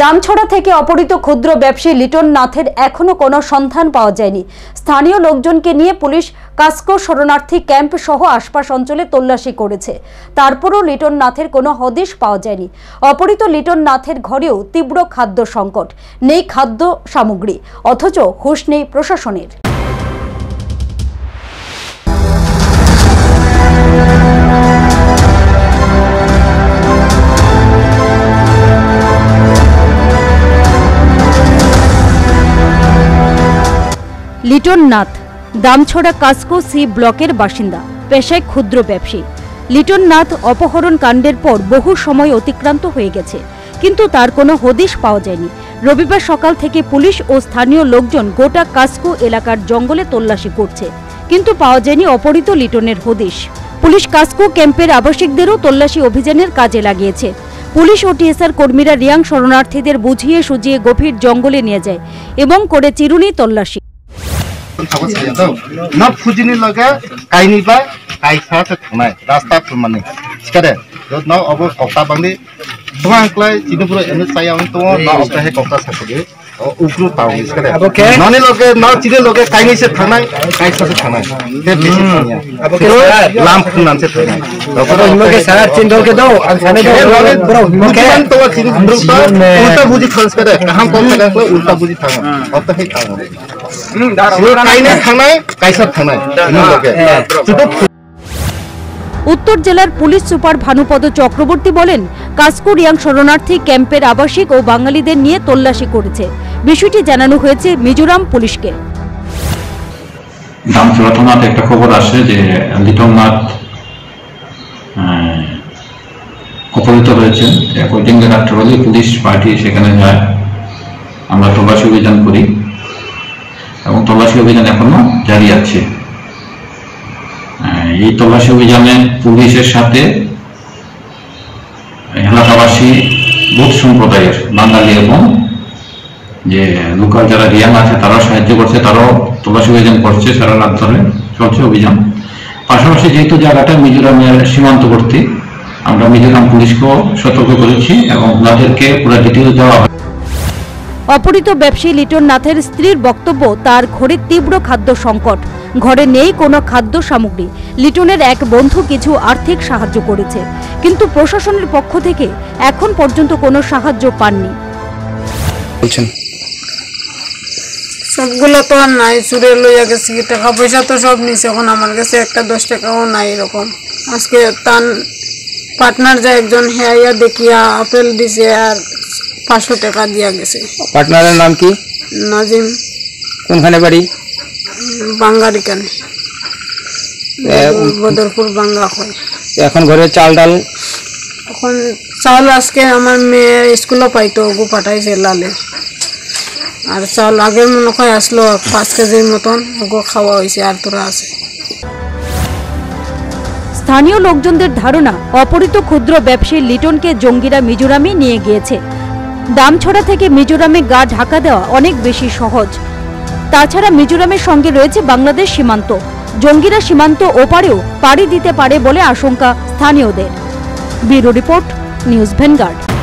दामछड़ा থেকে অপহৃত ক্ষুদ্র ব্যবসায়ী লিটন নাথের এখনো কোনো সন্ধান পাওয়া যায়নি। স্থানীয় লোকজনকে নিয়ে পুলিশ কাস্কো শরণার্থী ক্যাম্প সহ আশপাশ অঞ্চলে তল্লাশি করেছে, তারপরও লিটন নাথের কোনো হদিশ পাওয়া যায়নি। অপহৃত লিটন নাথের ঘরেও তীব্র খাদ্য সংকট, নেই খাদ্য সামগ্রী, অথচ হুঁশ নেই প্রশাসনের। লিটন নাথ দামছড়া কাস্কো সি ব্লকের বাসিন্দা, পেশায় ক্ষুদ্র ব্যবসায়ী। লিটন নাথ অপহরণ কাণ্ডের পর বহু সময় অতিক্রান্ত হয়ে গেছে, কিন্তু তার কোনো হদিশ পাওয়া যায়নি। রবিবার সকাল থেকে পুলিশ ও স্থানীয় লোকজন গোটা কাস্কো এলাকার জঙ্গলে তল্লাশি করছে, কিন্তু পাওয়া যায়নি অপহৃত লিটনের হদিশ। পুলিশ কাস্কো ক্যাম্পের আবাসিকদেরও তল্লাশি অভিযানের কাজে লাগিয়েছে। পুলিশ ও টিএসআর কর্মীরা রিয়াং শরণার্থীদের বুঝিয়ে সুঝিয়ে গভীর জঙ্গলে নিয়ে যায় এবং করে চিরুনি তল্লাশি। न खुजनी लगे कहीं नहीं बा कहीं साथ थमाए रास्ता फुलमने करे जो न अब कोटा बंदी दुआं क्लाइ चीनी पूरा एमएस साया उन तो न अब रहे कोटा सके और उपरू ताऊ इस करे न नहीं लगे न चीनी लगे कहीं नहीं से थमाए कहीं साथ थमाए ये बेसिक नहीं है। अब क्या लाम फुलमन से थमाए तो उनमें के सारा चिंदो के दो अनसाने के लगे पूरा उनमें तो चीनी उल्टा बुझी थंस करे हम कोटा करे उल्टा बुझी थंगा अब तो है ताऊ उत्तर জেলার পুলিশ সুপার ভানুপদ চক্রবর্তী বলেন, কাস্কো রিয়াং শরণার্থী ক্যাম্পের আবাসিক ও বাঙালিদের নিয়ে তল্লাশি করেছে। বিষয়টি জানানো হয়েছে মিজোরাম পুলিশকে। দামছড়া থানাতে একটা খবর আসে যে লিটন নাথ অপহৃত হয়েছে। পুলিশ পার্টি সেখানে যায়, আমরা তল্লাশি অভিযান করি এবং তল্লাশি অভিযান এখনো জারি আছে। এই তল্লাশি অভিযানে পুলিশের সাথে এলাকাবাসী বৌদ্ধ সম্প্রদায়ের বাঙালি এবং যে লোকাল যারা রিয়াং আছে তারা সাহায্য করছে, তারাও তল্লাশি অভিযান করছে। সারা রাত ধরে চলছে অভিযান। পাশাপাশি যেহেতু জায়গাটা মিজোরামের সীমান্তবর্তী, আমরা মিজোরাম পুলিশকেও সতর্ক করেছি এবং ওনাদেরকে পুরো ডিটেল দেওয়া। অপহৃত ব্যবসায়ী লিটন নাথের স্ত্রীর বক্তব্য, তার ঘরে তীব্র খাদ্য সংকট, ঘরে নেই কোনো খাদ্য সামগ্রী। লিটনের এক বন্ধু কিছু আর্থিক সাহায্য করেছে, কিন্তু প্রশাসনের পক্ষ থেকে এখন পর্যন্ত কোনো সাহায্য পাননি। সবগুলো তো নাই, চুরে লইয়া গেছে, টাকা পয়সা তো সব নিছে। এখন আমার কাছে একটা 10 টাকাও নাই। এরকম আজকে তার পার্টনার যা একজন হেয়া দেখিয়া আপেল দিছে আর 500 টাকা দিয়া গেছে। পার্টনারের নাম কি? নাজিম। কোনখানে বাড়ি? বাঙ্গারি কানে, বদরপুর বাঙ্গা। এখন ঘরে চাল ডাল? এখন চাল আজকে আমার মেয়ে স্কুলে পাইতো, গু পাঠাইছে লালে। আর চাল আগের মনে হয় আসলো 5 কেজির মতন, গো খাওয়া হয়েছে আর তোরা আছে। স্থানীয় লোকজনদের ধারণা, অপহৃত ক্ষুদ্র ব্যবসায়ী লিটনকে জঙ্গিরা মিজোরামে নিয়ে গিয়েছে। দামছড়া থেকে মিজোরামে গা ঢাকা দেওয়া অনেক বেশি সহজ। তাছাড়া মিজোরামের সঙ্গে রয়েছে বাংলাদেশ সীমান্ত। জঙ্গিরা সীমান্ত ওপারেও পাড়ি দিতে পারে বলে আশঙ্কা স্থানীয়দের। Bureau report, news vanguard.